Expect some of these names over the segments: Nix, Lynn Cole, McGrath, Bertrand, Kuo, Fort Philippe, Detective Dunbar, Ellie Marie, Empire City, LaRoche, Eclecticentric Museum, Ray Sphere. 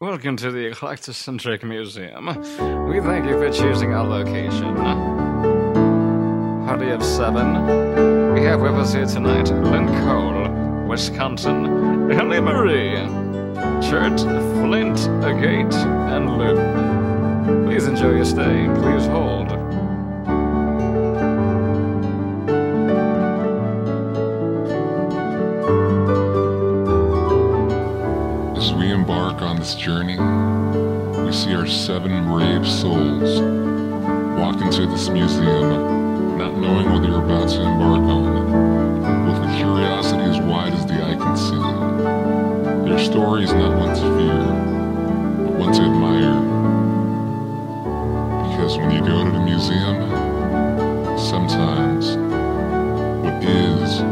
Welcome to the Eclecticentric Museum. We thank you for choosing our location. Party of 7. We have with us here tonight Lynn Cole, Wisconsin, Ellie Marie, Chert, Flint, Agate, and Luton. Please enjoy your stay. Please hold. On this journey, we see our 7 brave souls walk into this museum, not knowing what they're about to embark on, with a curiosity as wide as the eye can see. Their story is not one to fear, but one to admire. Because when you go to the museum, sometimes what is,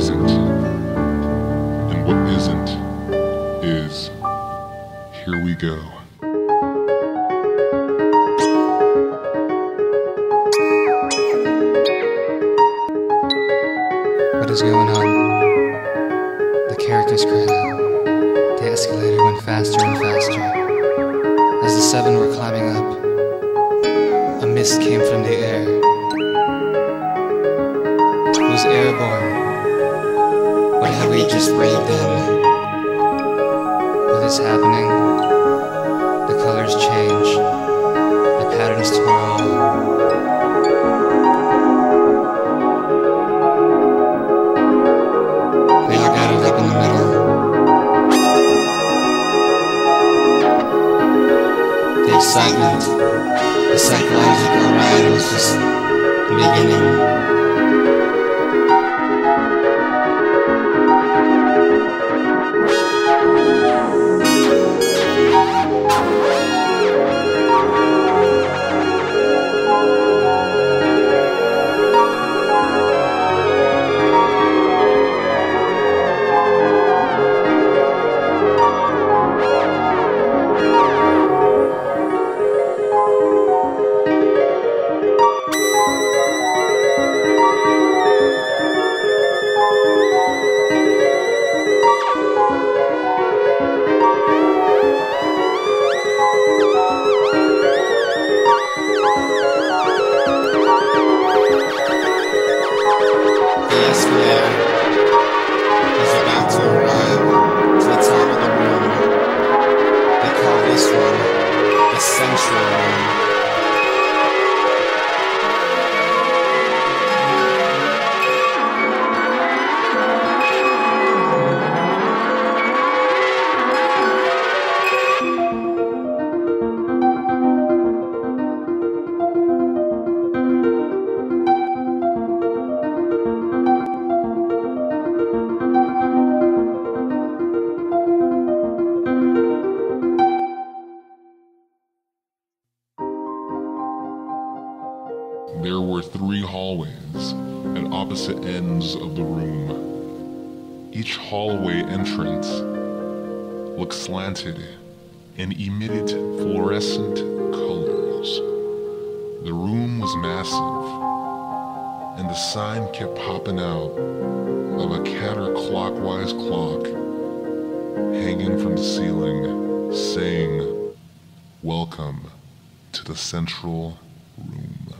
isn't, and what isn't, is. Here we go. What is going on? The characters cried out. The escalator went faster and faster. As the 7 were climbing up, a mist came from the air. It was airborne. What have we just read then? What is happening? Colors change, the patterns twirl. They are gathered up in the middle. The excitement, the psychological ride was just the beginning. There were 3 hallways at opposite ends of the room. Each hallway entrance looked slanted and emitted fluorescent colors. The room was massive, and the sign kept popping out of a counterclockwise clock hanging from the ceiling, saying, "Welcome to the central room."